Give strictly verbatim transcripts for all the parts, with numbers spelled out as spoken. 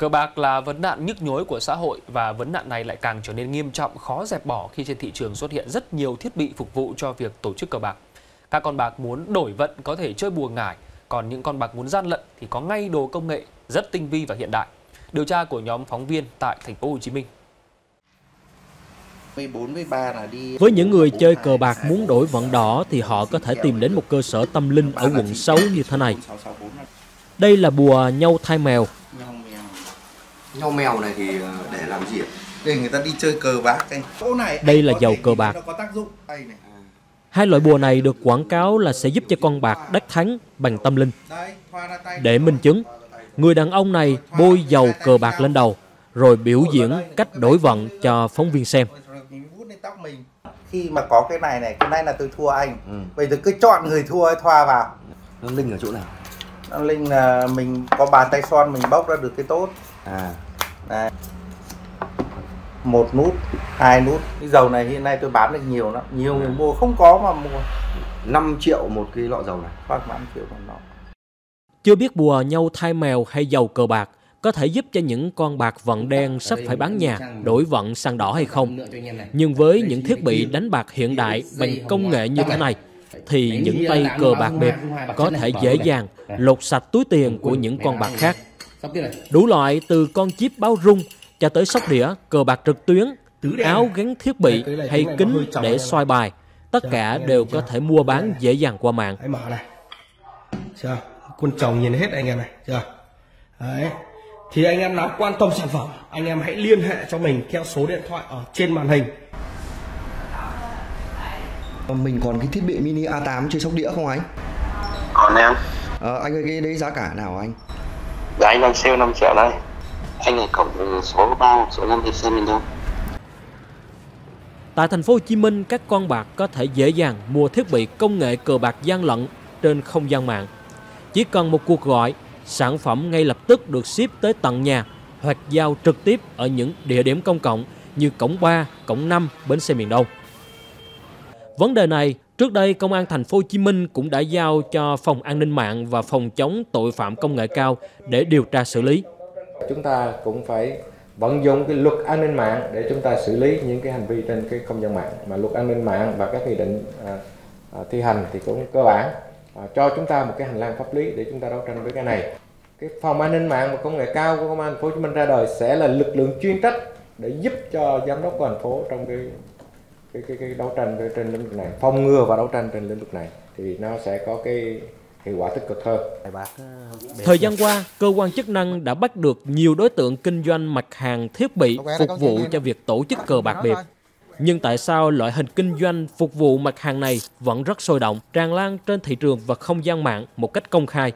Cờ bạc là vấn nạn nhức nhối của xã hội và vấn nạn này lại càng trở nên nghiêm trọng, khó dẹp bỏ khi trên thị trường xuất hiện rất nhiều thiết bị phục vụ cho việc tổ chức cờ bạc. Các con bạc muốn đổi vận có thể chơi bùa ngải, còn những con bạc muốn gian lận thì có ngay đồ công nghệ rất tinh vi và hiện đại. Điều tra của nhóm phóng viên tại thành phố Hồ Chí Minh. Với những người chơi cờ bạc muốn đổi vận đỏ thì họ có thể tìm đến một cơ sở tâm linh ở quận sáu như thế này. Đây là bùa nhâu thai mèo. Nhau mèo này thì để làm gì? Để người ta đi chơi cờ bạc. Đây là dầu cờ bạc. Hai loại bùa này được quảng cáo là sẽ giúp cho con bạc đắc thắng bằng tâm linh. Để minh chứng, người đàn ông này bôi dầu cờ bạc lên đầu, rồi biểu diễn cách đổi vận cho phóng viên xem. Khi mà có cái này này, cái này là tôi thua anh. Vậy thì cứ chọn người thua thoa vào. Nó linh ở chỗ nào? Nó linh là mình có bàn tay son mình bóc ra được cái tốt. À. Đây. Một nút, hai nút. Cái dầu này hiện nay tôi bán được nhiều lắm, nhiều người mua không có mà mua. năm triệu một cái lọ dầu này, khoảng năm triệu một lọ. Chưa biết bùa nhâu thai mèo hay dầu cờ bạc có thể giúp cho những con bạc vận đen sắp phải bán nhà đổi vận sang đỏ hay không. Nhưng với những thiết bị đánh bạc hiện đại bằng công nghệ như thế này thì những tay cờ bạc bịp có thể dễ dàng lột sạch túi tiền của những con bạc khác. Đủ loại từ con chip báo rung cho tới sóc đĩa, cờ bạc trực tuyến, áo gắn thiết bị hay kính để soi bài, tất cả đều có thể mua bán dễ dàng qua mạng. Con chồng nhìn hết anh em này. Đấy. Thì anh em nào quan tâm sản phẩm, anh em hãy liên hệ cho mình theo số điện thoại ở trên màn hình. Mình còn cái thiết bị mini A tám chơi sóc đĩa không anh? Còn em. Ờ, anh ơi, cái đấy giá cả nào anh? Dạ anh đang sale năm triệu đây. Anh này cộng số ba, số năm thì xem mình đâu. Tại thành phố Hồ Chí Minh, các con bạc có thể dễ dàng mua thiết bị công nghệ cờ bạc gian lận trên không gian mạng. Chỉ cần một cuộc gọi, sản phẩm ngay lập tức được ship tới tận nhà hoặc giao trực tiếp ở những địa điểm công cộng như cổng ba, cổng năm, bến xe miền Đông. Vấn đề này trước đây Công an thành phố Hồ Chí Minh cũng đã giao cho Phòng An ninh mạng và Phòng chống tội phạm công nghệ cao để điều tra xử lý. Chúng ta cũng phải vận dụng cái luật an ninh mạng để chúng ta xử lý những cái hành vi trên cái không gian mạng, mà luật an ninh mạng và các nghị định à, à, thi hành thì cũng cơ bản à, cho chúng ta một cái hành lang pháp lý để chúng ta đấu tranh với cái này. Cái Phòng An ninh mạng và Công nghệ cao của Công an thành phố Hồ Chí Minh ra đời sẽ là lực lượng chuyên trách để giúp cho giám đốc của thành phố trong cái Cái, cái, cái đấu tranh trên lĩnh vực này, phòng ngừa và đấu tranh trên lĩnh vực này thì nó sẽ có cái hiệu quả tích cực hơn. Thời gian qua, cơ quan chức năng đã bắt được nhiều đối tượng kinh doanh mặt hàng thiết bị phục vụ cho việc tổ chức cờ bạc bịp. Nhưng tại sao loại hình kinh doanh phục vụ mặt hàng này vẫn rất sôi động, tràn lan trên thị trường và không gian mạng một cách công khai?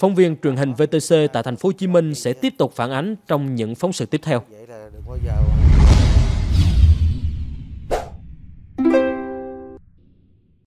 Phóng viên truyền hình vê tê xê tại thành phố Hồ Chí Minh sẽ tiếp tục phản ánh trong những phóng sự tiếp theo.